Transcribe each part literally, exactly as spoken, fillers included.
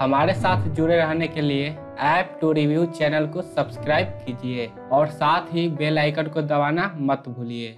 हमारे साथ जुड़े रहने के लिए ऐप टू रिव्यू चैनल को सब्सक्राइब कीजिए और साथ ही बेल आइकन को दबाना मत भूलिए।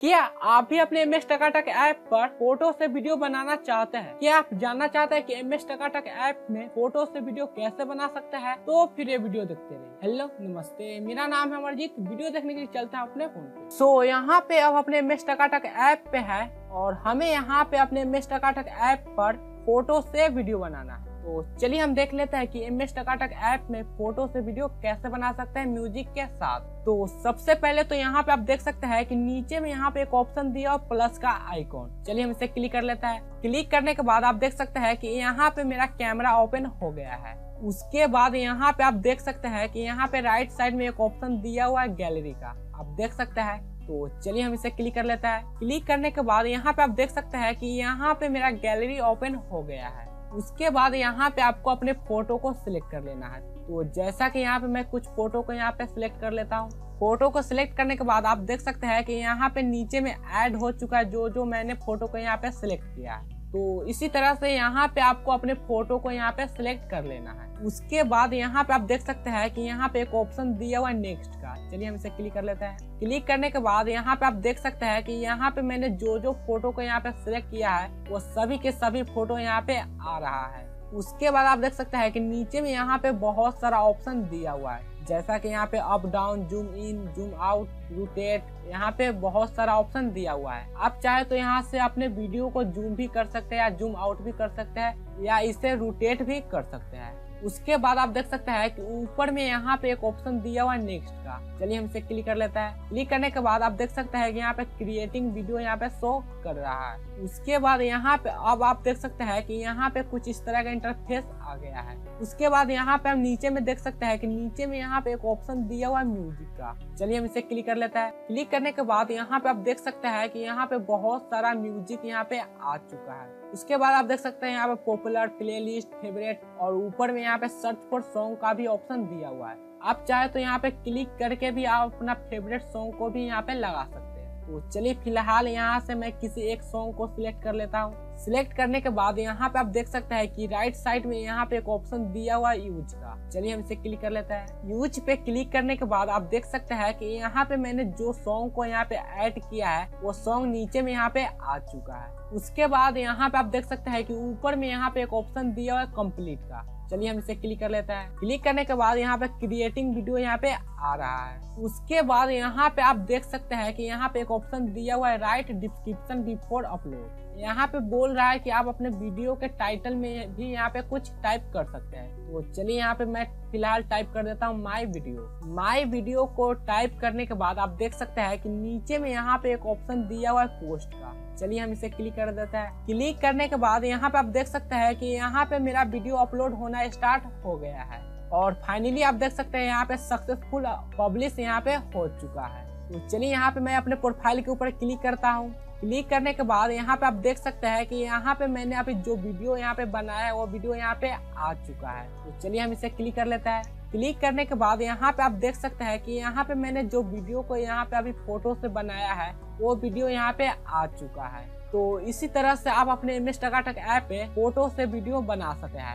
क्या आप भी अपने एमएस टकाटक ऐप पर फोटो से वीडियो बनाना चाहते हैं? क्या आप जानना चाहते हैं कि एमएस टकाटक ऐप में फोटो से वीडियो कैसे बना सकते हैं? तो फिर ये वीडियो देखते रहिए। हेलो नमस्ते, मेरा नाम है अमरजीत। वीडियो देखने के लिए चलते हैं अपने फोन पे। सो so, यहाँ पे अब अपने एमएस टकाटक ऐप पे है और हमें यहाँ पे अपने एमएस टकाटक ऐप पर फोटो से वीडियो बनाना है। तो चलिए हम देख लेते हैं कि एमएस टकाटक ऐप में फोटो से वीडियो कैसे बना सकते हैं म्यूजिक के साथ। तो सबसे पहले तो यहाँ पे आप देख सकते हैं कि नीचे में यहाँ पे एक ऑप्शन दिया और प्लस का आइकॉन। चलिए हम इसे क्लिक कर लेते हैं। क्लिक करने के बाद आप देख सकते हैं कि यहाँ पे मेरा कैमरा ओपन हो गया है। उसके बाद यहाँ पे आप देख सकते हैं कि यहाँ पे राइट साइड में एक ऑप्शन दिया हुआ है गैलरी का, आप देख सकते हैं। तो चलिए हम इसे क्लिक कर लेते हैं। क्लिक करने के बाद यहाँ पे आप देख सकते हैं कि यहाँ पे मेरा गैलरी ओपन हो गया है। उसके बाद यहाँ पे आपको अपने फोटो को सिलेक्ट कर लेना है। तो जैसा कि यहाँ पे मैं कुछ फोटो को यहाँ पे सिलेक्ट कर लेता हूँ। फोटो को सिलेक्ट करने के बाद आप देख सकते हैं कि यहाँ पे नीचे में ऐड हो चुका है जो जो मैंने फोटो को यहाँ पे सिलेक्ट किया है। तो इसी तरह से यहाँ पे आपको अपने फोटो को यहाँ पे सिलेक्ट कर लेना है। उसके बाद यहाँ पे आप देख सकते हैं कि यहाँ पे एक ऑप्शन दिया हुआ है नेक्स्ट का। चलिए हम इसे क्लिक कर लेते हैं। क्लिक करने के बाद यहाँ पे आप देख सकते हैं कि यहाँ पे मैंने जो जो फोटो को यहाँ पे सिलेक्ट किया है वो सभी के सभी फोटो यहाँ पे आ रहा है। उसके बाद आप देख सकते हैं कि नीचे में यहाँ पे बहुत सारा ऑप्शन दिया हुआ है, जैसा कि यहाँ पे up down, zoom in, zoom out, rotate, यहाँ पे बहुत सारा ऑप्शन दिया हुआ है। आप चाहे तो यहाँ से अपने वीडियो को जूम भी कर सकते हैं या जूम आउट भी कर सकते हैं या इसे रोटेट भी कर सकते हैं। उसके बाद आप देख सकते हैं कि ऊपर में यहाँ पे एक ऑप्शन दिया हुआ है नेक्स्ट का। चलिए हम इसे क्लिक कर लेते हैं। क्लिक करने के बाद आप देख सकते हैं कि यहाँ पे क्रिएटिंग वीडियो यहाँ पे शो कर रहा है। उसके बाद यहाँ पे अब आप देख सकते हैं कि यहाँ पे कुछ इस तरह का इंटरफेस आ गया है। उसके बाद यहाँ पे हम नीचे में देख सकते हैं कि नीचे में यहाँ पे एक ऑप्शन दिया हुआ है म्यूजिक का। चलिए हम इसे क्लिक कर लेते हैं। क्लिक करने के बाद यहाँ पे आप देख सकते हैं कि यहाँ पे बहुत सारा म्यूजिक यहाँ पे आ चुका है। उसके बाद आप देख सकते हैं यहाँ पे पॉपुलर, प्लेलिस्ट, फेवरेट और ऊपर में यहाँ पे सर्च फॉर सॉन्ग का भी ऑप्शन दिया हुआ है। आप चाहे तो यहाँ पे क्लिक करके भी आप अपना फेवरेट सॉन्ग को भी यहाँ पे लगा सकते हैं। तो चलिए फिलहाल यहाँ से मैं किसी एक सॉन्ग को सिलेक्ट कर लेता हूँ। सिलेक्ट करने के बाद यहाँ पे आप देख सकते हैं कि राइट साइड में यहाँ पे एक ऑप्शन दिया हुआ है यूज का। चलिए हम इसे क्लिक कर लेते हैं। यूज पे क्लिक करने के बाद आप देख सकते हैं कि यहाँ पे मैंने जो सॉन्ग को यहाँ पे ऐड किया है वो सॉन्ग नीचे में यहाँ पे आ चुका है। उसके बाद यहाँ पे आप देख सकते हैं कि ऊपर में यहाँ पे एक ऑप्शन दिया हुआ है कंप्लीट का। चलिए हम इसे क्लिक कर लेते हैं। क्लिक करने के बाद यहाँ पे क्रिएटिंग वीडियो यहाँ पे आ रहा है। उसके बाद यहाँ पे आप देख सकते हैं कि यहाँ पे एक ऑप्शन दिया हुआ है राइट डिस्क्रिप्शन बिफोर अपलोड। यहाँ पे बोल रहा है कि आप अपने वीडियो के टाइटल में भी यहाँ पे कुछ टाइप कर सकते हैं। तो चलिए यहाँ पे मैं फिलहाल टाइप कर देता हूँ माई वीडियो। माई वीडियो को टाइप करने के बाद आप देख सकते हैं कि नीचे में यहाँ पे एक ऑप्शन दिया हुआ है पोस्ट का। चलिए हम इसे क्लिक कर देते हैं। क्लिक करने के बाद यहाँ पे आप देख सकते हैं कि यहाँ पे मेरा वीडियो अपलोड होना स्टार्ट हो गया है और फाइनली आप देख सकते हैं यहाँ पे सक्सेसफुल पब्लिश यहाँ पे हो चुका है। तो चलिए यहाँ पे मैं अपने प्रोफाइल के ऊपर क्लिक करता हूँ। क्लिक करने के बाद यहाँ पे आप देख सकते हैं कि यहाँ पे मैंने अभी जो वीडियो यहाँ पे बनाया है वो वीडियो यहाँ पे आ चुका है। तो चलिए हम इसे क्लिक कर लेते हैं। क्लिक करने के बाद यहाँ पे आप देख सकते हैं कि यहाँ पे मैंने जो वीडियो को यहाँ पे अभी फोटो से बनाया है वो वीडियो यहाँ पे आ चुका है। तो इसी तरह से आप अपने एमएस टकाटक ऐप पे फोटो से वीडियो बना सकते हैं।